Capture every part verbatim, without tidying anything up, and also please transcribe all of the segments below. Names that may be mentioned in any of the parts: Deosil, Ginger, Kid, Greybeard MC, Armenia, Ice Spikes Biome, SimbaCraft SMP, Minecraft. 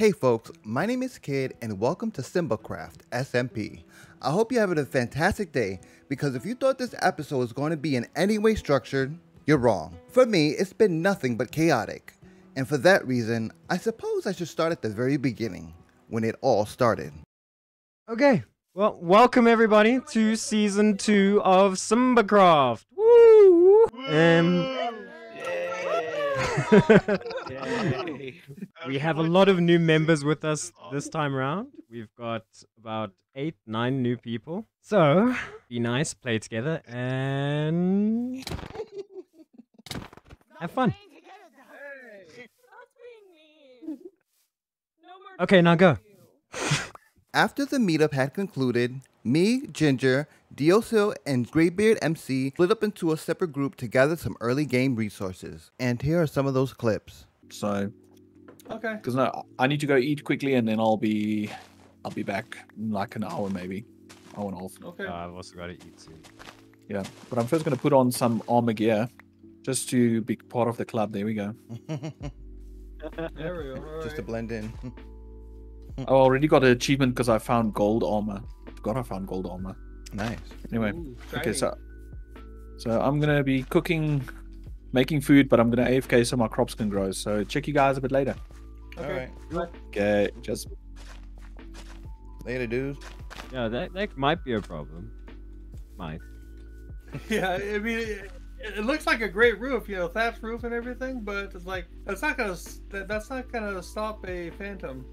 Hey folks, my name is Kid and welcome to SimbaCraft S M P. I hope you're having a fantastic day because if you thought this episode was going to be in any way structured, you're wrong. For me, it's been nothing but chaotic. And for that reason, I suppose I should start at the very beginning when it all started. Okay, well, welcome everybody to season two of SimbaCraft. Woo! Um... We have a lot of new members with us this time around. We've got about eight, nine new people. So, be nice, play together, and have fun. Okay, now go. After the meetup had concluded, me, Ginger, Deosil, and Greybeard M C split up into a separate group to gather some early game resources. And here are some of those clips. So, okay, because no, I need to go eat quickly, and then I'll be, I'll be back in like an hour maybe, hour and a half. Okay. Uh, I've also got to eat too. Yeah, but I'm first gonna put on some armor gear, just to be part of the club. There we go. There we are. Just to blend in. I already got an achievement because I found gold armor. God, I found gold armor. Nice. Anyway, ooh, okay, so so I'm gonna be cooking, making food, but I'm gonna A F K so my crops can grow. So check you guys a bit later. Okay. All right. Okay. Just later, dudes. Yeah, that that might be a problem. Might. Yeah, I mean, it, it looks like a great roof, you know, thatched roof and everything, but it's like that's not gonna that, that's not gonna stop a phantom.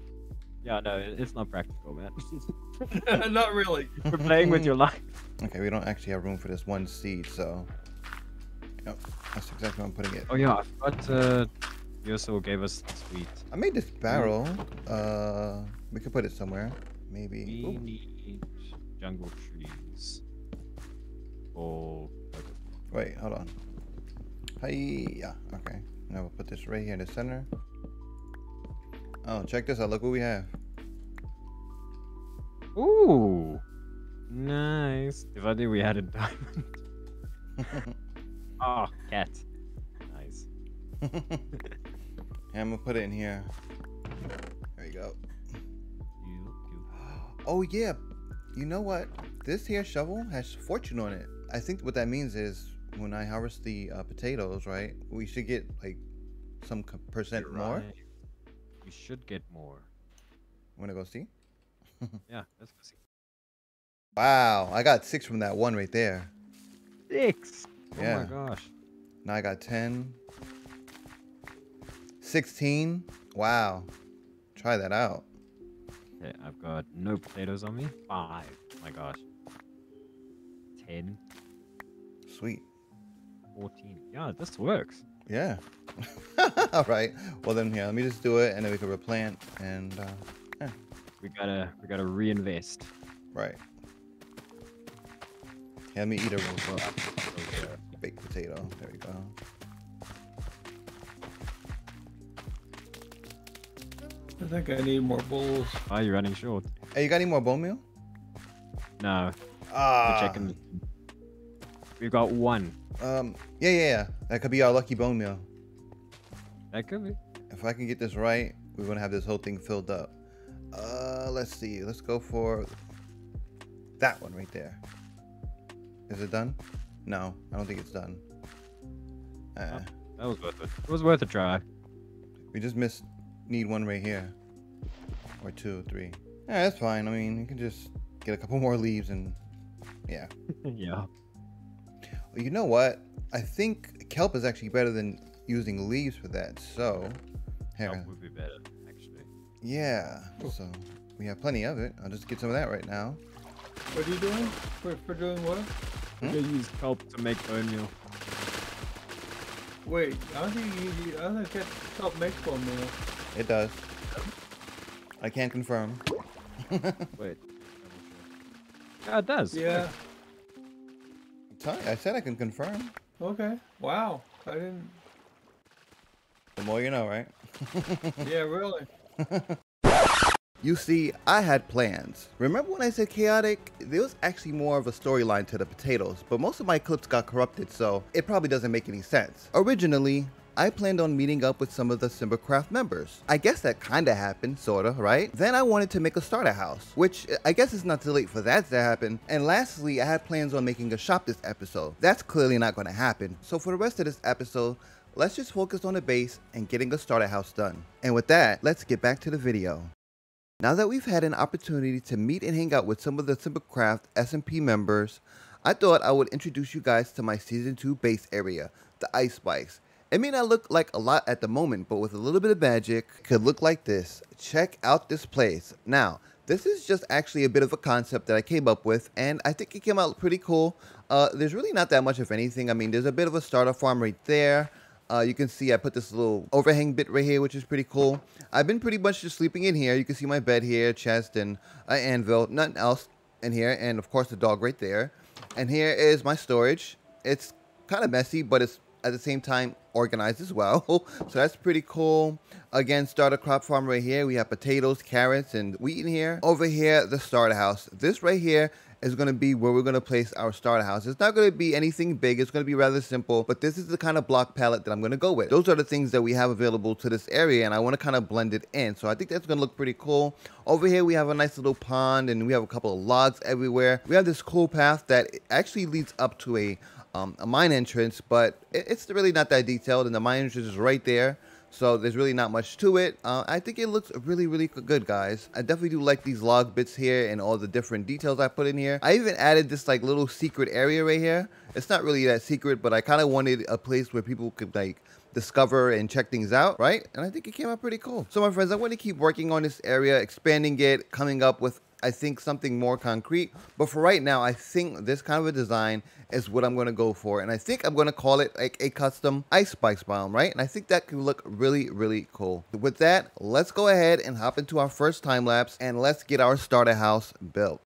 Yeah, no, it's not practical, man. Not really. We're playing with your life. Okay, we don't actually have room for this one seed, so... Yep, that's exactly where I'm putting it. Oh yeah, I forgot uh, you also gave us sweet. I made this barrel. Uh, we could put it somewhere. Maybe... We ooh. Need jungle trees. Or... Wait, hold on. Hi-ya. Okay, now we'll put this right here in the center. Oh, check this out. Look what we have. Ooh. Nice. If I knew we had a diamond. Oh, cat. Nice. I'm going to put it in here. There you go. Oh, yeah. You know what? This here shovel has fortune on it. I think what that means is when I harvest the uh, potatoes, right, we should get like some percent right. more. We should get more. Wanna go see? Yeah, let's go see. Wow, I got six from that one right there. Six? Yeah. Oh my gosh. Now I got ten. Sixteen? Wow. Try that out. Okay, I've got no potatoes on me. Five. Oh my gosh. Ten. Sweet. Fourteen. Yeah, this works. Yeah. All right. Well then, here. Yeah, let me just do it, and then we can replant. And uh, yeah. we gotta, we gotta reinvest. Right. Yeah, let me eat a roll of baked potato. There we go. I think I need more bowls. Oh, you're running short. Hey, you got any more bone meal? No. Ah. We're checking. We've got one. Um. Yeah, yeah, yeah. That could be our lucky bone meal. That could be. If I can get this right, we're gonna have this whole thing filled up. Uh, let's see. Let's go for that one right there. Is it done? No, I don't think it's done. Uh, that was worth it. It was worth a try. We just missed. Need one right here, or two, three. Yeah, that's fine. I mean, you can just get a couple more leaves and yeah. Yeah. Well, you know what? I think kelp is actually better than using leaves for that, so here. That would be better, actually. Yeah, cool. So we have plenty of it. I'll just get some of that right now. What are you doing? For, for doing what? Hmm? They use kelp to make bone meal. Wait, I don't think you, I don't think kelp makes bone meal. It does. I can't confirm. Wait. Yeah, it does. Yeah. I said I can confirm. Okay. Wow. I didn't. The more you know, right? Yeah, really. You see, I had plans. Remember when I said chaotic? There was actually more of a storyline to the potatoes, but most of my clips got corrupted, so it probably doesn't make any sense. Originally, I planned on meeting up with some of the SimbaCraft members. I guess that kinda happened, sorta, right? Then I wanted to make a starter house, which I guess it's not too late for that to happen. And lastly, I had plans on making a shop this episode. That's clearly not gonna happen. So for the rest of this episode, let's just focus on the base and getting a starter house done. And with that, let's get back to the video. Now that we've had an opportunity to meet and hang out with some of the SimbaCraft S M P members, I thought I would introduce you guys to my season two base area, the ice spikes. It may not look like a lot at the moment, but with a little bit of magic, it could look like this. Check out this place. Now, this is just actually a bit of a concept that I came up with, and I think it came out pretty cool. Uh, there's really not that much of anything. I mean, there's a bit of a starter farm right there. Uh, you can see I put this little overhang bit right here, which is pretty cool. I've been pretty much just sleeping in here. You can see my bed here, chest, and an anvil. Nothing else in here, and of course the dog right there. And here is my storage. It's kind of messy, but it's at the same time organized as well. So that's pretty cool. Again, starter crop farm right here. We have potatoes, carrots, and wheat in here. Over here, the starter house. This right here is going to be where we're going to place our starter house. It's not going to be anything big. It's going to be rather simple, but this is the kind of block palette that I'm going to go with. Those are the things that we have available to this area, and I want to kind of blend it in. So I think that's going to look pretty cool. Over here, we have a nice little pond, and we have a couple of logs everywhere. We have this cool path that actually leads up to a, um, a mine entrance, but it's really not that detailed, and the mine entrance is right there. So there's really not much to it. Uh, I think it looks really, really good, guys. I definitely do like these log bits here and all the different details I put in here. I even added this like little secret area right here. It's not really that secret, but I kind of wanted a place where people could like discover and check things out, right? And I think it came out pretty cool. So my friends, I want to keep working on this area, expanding it, coming up with, I think, something more concrete. But for right now, I think this kind of a design is what I'm going to go for. And I think I'm going to call it like a custom ice spikes biome, right? And I think that could look really, really cool. With that, let's go ahead and hop into our first time lapse and let's get our starter house built.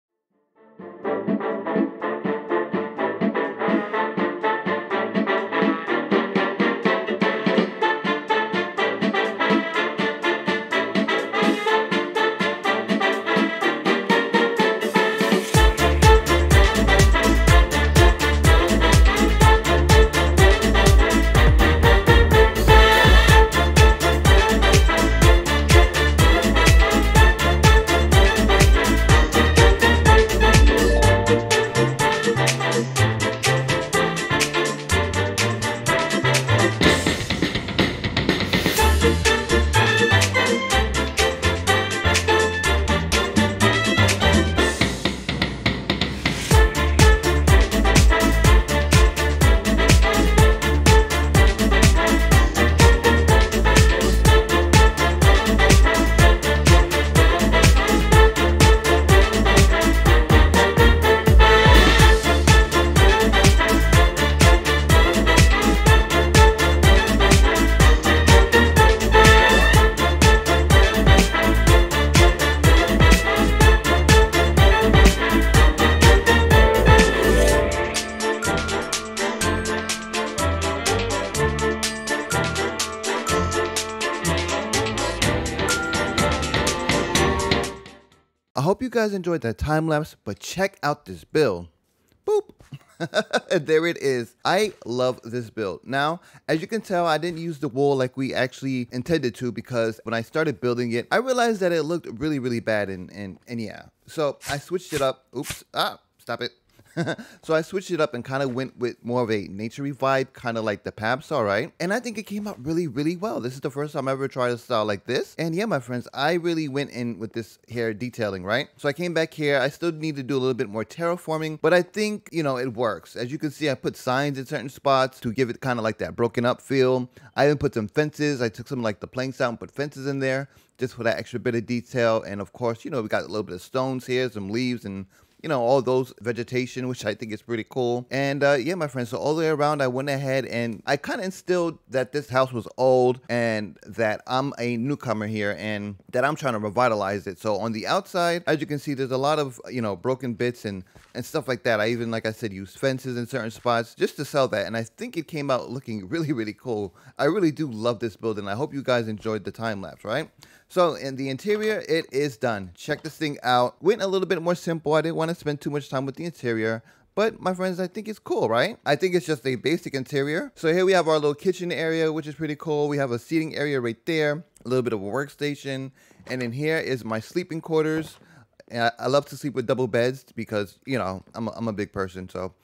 I hope you guys enjoyed that time lapse, but check out this build. Boop. There it is. I love this build. Now, as you can tell, I didn't use the wool like we actually intended to, because when I started building it, I realized that it looked really, really bad, and, and, and yeah. So I switched it up. Oops. Ah, stop it. So I switched it up and kind of went with more of a naturey vibe, kind of like the Paps, all right? And I think it came out really, really well. This is the first time I ever tried a style like this. And yeah, my friends, I really went in with this hair detailing, right? So I came back here. I still need to do a little bit more terraforming, but I think, you know, it works. As you can see, I put signs in certain spots to give it kind of like that broken up feel. I even put some fences. I took some like the planks out and put fences in there just for that extra bit of detail. And of course, you know, we got a little bit of stones here, some leaves, and you know, all those vegetation, which I think is pretty cool. And uh, yeah, my friends, so all the way around, I went ahead and I kind of instilled that this house was old and that I'm a newcomer here and that I'm trying to revitalize it. So on the outside, as you can see, there's a lot of, you know, broken bits and, and stuff like that. I even, like I said, used fences in certain spots just to sell that. And I think it came out looking really, really cool. I really do love this build, and I hope you guys enjoyed the time lapse, right? So in the interior, it is done. Check this thing out. Went a little bit more simple. I didn't want to spend too much time with the interior, But my friends, I think it's cool, right? I think it's just a basic interior. So here we have our little kitchen area, which is pretty cool. We have a seating area right there, a little bit of a workstation. And in here is my sleeping quarters. And I love to sleep with double beds because, you know, I'm a, I'm a big person, so.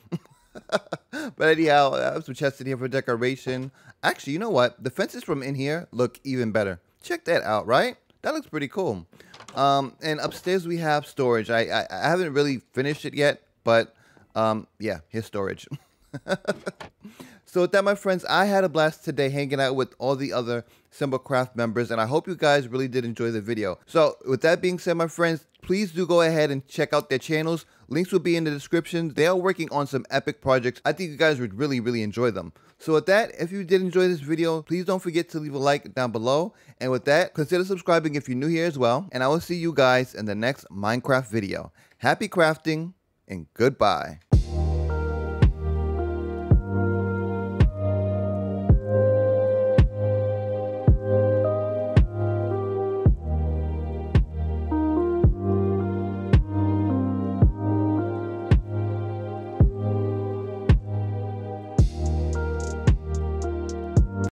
But anyhow, I have some chests in here for decoration. Actually, you know what? The fences from in here look even better. Check that out, right? That looks pretty cool. Um, and upstairs we have storage. I, I, I haven't really finished it yet, but um, yeah, here's storage. So with that, my friends, I had a blast today hanging out with all the other SimbaCraft members, and I hope you guys really did enjoy the video. So with that being said, my friends, please do go ahead and check out their channels. Links will be in the description. They are working on some epic projects. I think you guys would really, really enjoy them. So with that, if you did enjoy this video, please don't forget to leave a like down below. And with that, consider subscribing if you're new here as well. And I will see you guys in the next Minecraft video. Happy crafting and goodbye.